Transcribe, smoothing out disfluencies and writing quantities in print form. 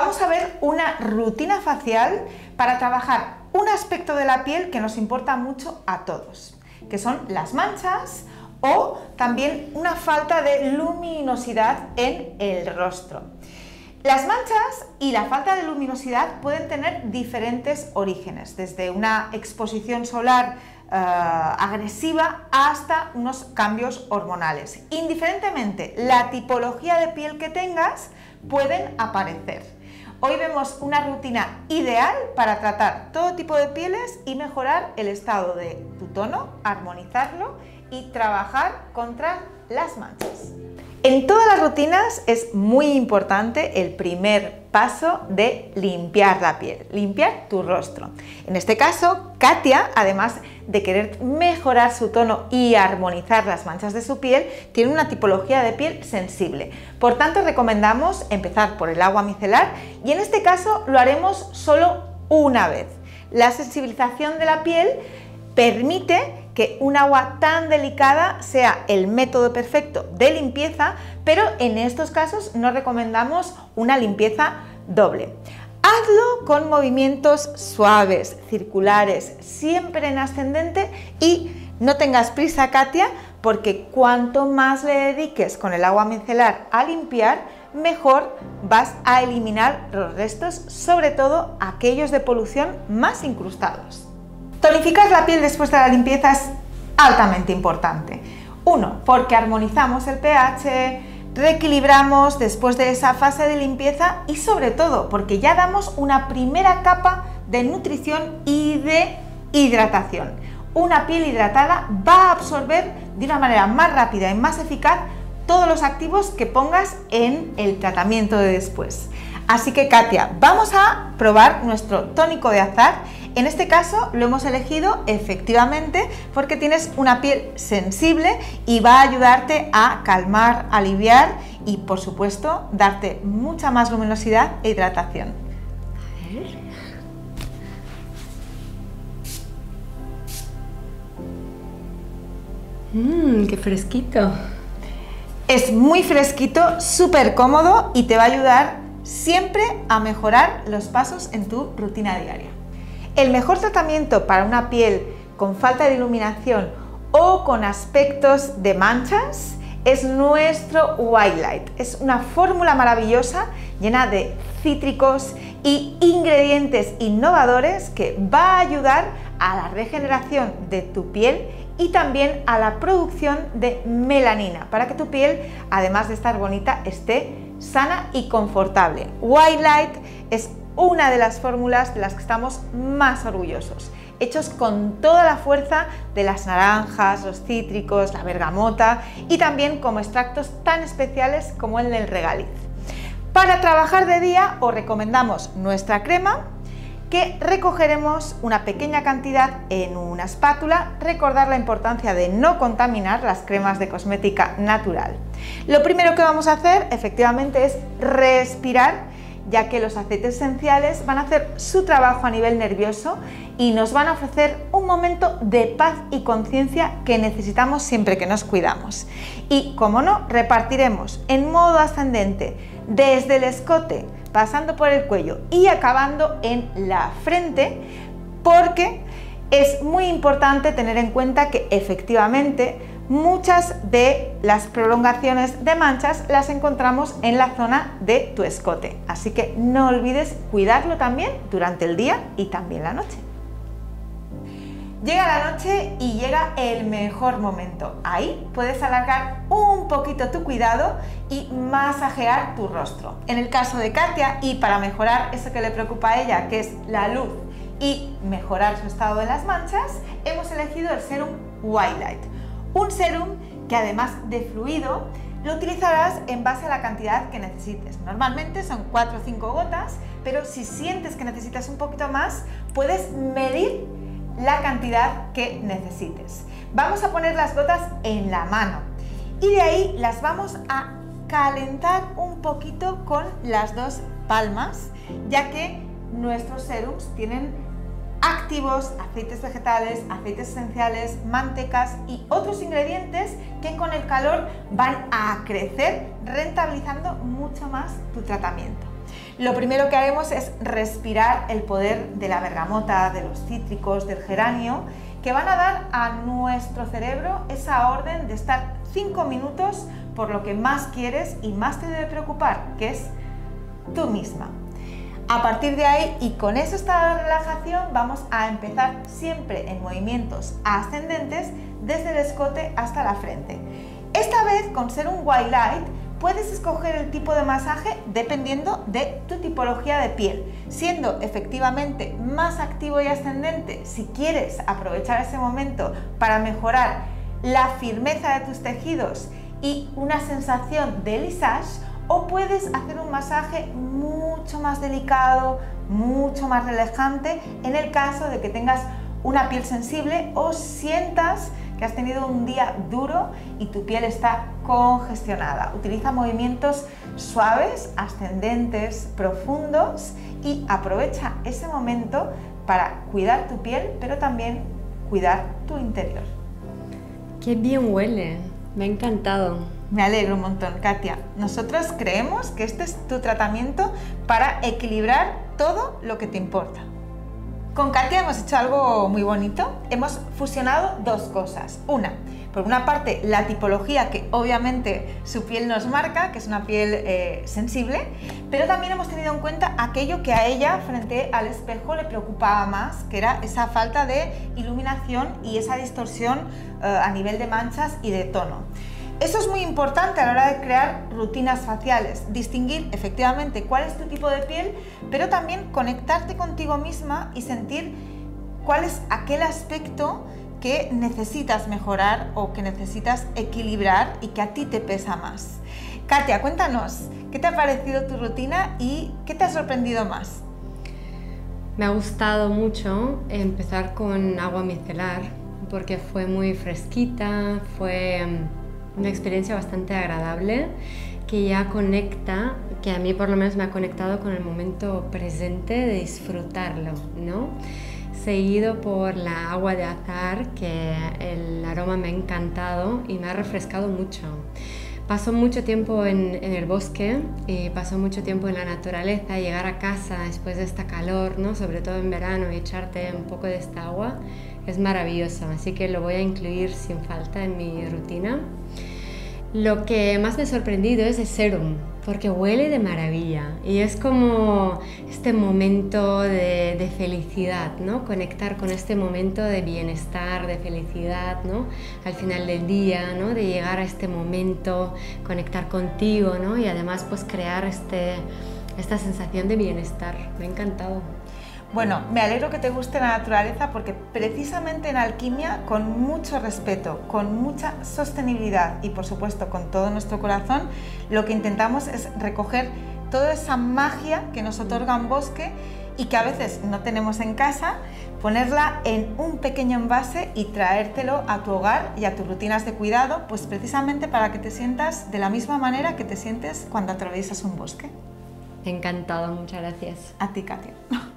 Vamos a ver una rutina facial para trabajar un aspecto de la piel que nos importa mucho a todos, que son las manchas o también una falta de luminosidad en el rostro. Las manchas y la falta de luminosidad pueden tener diferentes orígenes, desde una exposición solar agresiva hasta unos cambios hormonales. Indiferentemente la tipología de piel que tengas, pueden aparecer. Hoy vemos una rutina ideal para tratar todo tipo de pieles y mejorar el estado de tu tono, armonizarlo y trabajar contra las manchas. En todas las rutinas es muy importante el primer paso de limpiar la piel, limpiar tu rostro. En este caso, Katia, además de querer mejorar su tono y armonizar las manchas de su piel, tiene una tipología de piel sensible. Por tanto, recomendamos empezar por el agua micelar y en este caso lo haremos solo una vez. La sensibilización de la piel permite que un agua tan delicada sea el método perfecto de limpieza, pero en estos casos no recomendamos una limpieza doble. Hazlo con movimientos suaves, circulares, siempre en ascendente y no tengas prisa, Katia, porque cuanto más le dediques con el agua micelar a limpiar, mejor vas a eliminar los restos, sobre todo aquellos de polución más incrustados. Tonificar la piel después de la limpieza es altamente importante. Uno, porque armonizamos el pH, reequilibramos después de esa fase de limpieza y sobre todo porque ya damos una primera capa de nutrición y de hidratación. Una piel hidratada va a absorber de una manera más rápida y más eficaz todos los activos que pongas en el tratamiento de después. Así que, Katia, vamos a probar nuestro tónico de azahar. En este caso lo hemos elegido efectivamente porque tienes una piel sensible y va a ayudarte a calmar, aliviar y, por supuesto, darte mucha más luminosidad e hidratación. A ver. ¡Qué fresquito! Es muy fresquito, súper cómodo y te va a ayudar siempre a mejorar los pasos en tu rutina diaria. El mejor tratamiento para una piel con falta de iluminación o con aspectos de manchas es nuestro White Light. Es una fórmula maravillosa llena de cítricos y ingredientes innovadores que va a ayudar a la regeneración de tu piel y también a la producción de melanina para que tu piel, además de estar bonita, esté sana y confortable. White Light es una de las fórmulas de las que estamos más orgullosos, hechos con toda la fuerza de las naranjas, los cítricos, la bergamota y también como extractos tan especiales como el del regaliz. Para trabajar de día os recomendamos nuestra crema, que recogeremos una pequeña cantidad en una espátula. Recordar la importancia de no contaminar las cremas de cosmética natural. Lo primero que vamos a hacer efectivamente es respirar, ya que los aceites esenciales van a hacer su trabajo a nivel nervioso y nos van a ofrecer un momento de paz y conciencia que necesitamos siempre que nos cuidamos. Y, como no, repartiremos en modo ascendente desde el escote, pasando por el cuello y acabando en la frente, porque es muy importante tener en cuenta que efectivamente muchas de las prolongaciones de manchas las encontramos en la zona de tu escote, así que no olvides cuidarlo también durante el día y también la noche. Llega la noche y llega el mejor momento. Ahí puedes alargar un poquito tu cuidado y masajear tu rostro. En el caso de Katia, y para mejorar eso que le preocupa a ella, que es la luz, y mejorar su estado de las manchas, hemos elegido el serum White Light. Un serum que, además de fluido, lo utilizarás en base a la cantidad que necesites. Normalmente son 4 o 5 gotas, pero si sientes que necesitas un poquito más, puedes medir la cantidad que necesites. Vamos a poner las gotas en la mano y de ahí las vamos a calentar un poquito con las dos palmas, ya que nuestros serums tienen activos, aceites vegetales, aceites esenciales, mantecas y otros ingredientes que con el calor van a crecer, rentabilizando mucho más tu tratamiento. Lo primero que haremos es respirar el poder de la bergamota, de los cítricos, del geranio, que van a dar a nuestro cerebro esa orden de estar 5 minutos por lo que más quieres y más te debe preocupar, que es tú misma. A partir de ahí, y con eso está la relajación, vamos a empezar siempre en movimientos ascendentes desde el escote hasta la frente. Esta vez, con ser un white light, puedes escoger el tipo de masaje dependiendo de tu tipología de piel, siendo efectivamente más activo y ascendente si quieres aprovechar ese momento para mejorar la firmeza de tus tejidos y una sensación de lisage, o puedes hacer un masaje mucho más delicado, mucho más relajante en el caso de que tengas una piel sensible o sientas que has tenido un día duro y tu piel está congestionada. Utiliza movimientos suaves, ascendentes, profundos y aprovecha ese momento para cuidar tu piel, pero también cuidar tu interior. ¡Qué bien huele! Me ha encantado. Me alegro un montón, Katia. Nosotros creemos que este es tu tratamiento para equilibrar todo lo que te importa. Con Katia hemos hecho algo muy bonito, hemos fusionado dos cosas. Una, por una parte la tipología que obviamente su piel nos marca, que es una piel sensible, pero también hemos tenido en cuenta aquello que a ella frente al espejo le preocupaba más, que era esa falta de iluminación y esa distorsión a nivel de manchas y de tono. Eso es muy importante a la hora de crear rutinas faciales, distinguir efectivamente cuál es tu tipo de piel, pero también conectarte contigo misma y sentir cuál es aquel aspecto que necesitas mejorar o que necesitas equilibrar y que a ti te pesa más. Katia, cuéntanos, ¿qué te ha parecido tu rutina y qué te ha sorprendido más? Me ha gustado mucho empezar con agua micelar porque fue muy fresquita, fue una experiencia bastante agradable que ya conecta, que a mí por lo menos me ha conectado con el momento presente de disfrutarlo, ¿no? Seguido por la agua de azahar, que el aroma me ha encantado y me ha refrescado mucho. Paso mucho tiempo en el bosque y paso mucho tiempo en la naturaleza. Llegar a casa después de esta calor, ¿no? Sobre todo en verano, y echarte un poco de esta agua es maravilloso, así que lo voy a incluir sin falta en mi rutina. Lo que más me ha sorprendido es el serum, porque huele de maravilla y es como este momento de felicidad, ¿no? Conectar con este momento de bienestar, de felicidad, ¿no? Al final del día, ¿no? De llegar a este momento, conectar contigo, ¿no? Y además pues crear esta sensación de bienestar. Me ha encantado. Bueno, me alegro que te guste la naturaleza porque precisamente en alquimia, con mucho respeto, con mucha sostenibilidad y por supuesto con todo nuestro corazón, lo que intentamos es recoger toda esa magia que nos otorga un bosque y que a veces no tenemos en casa, ponerla en un pequeño envase y traértelo a tu hogar y a tus rutinas de cuidado, pues precisamente para que te sientas de la misma manera que te sientes cuando atraviesas un bosque. Encantado, muchas gracias. A ti, Katia.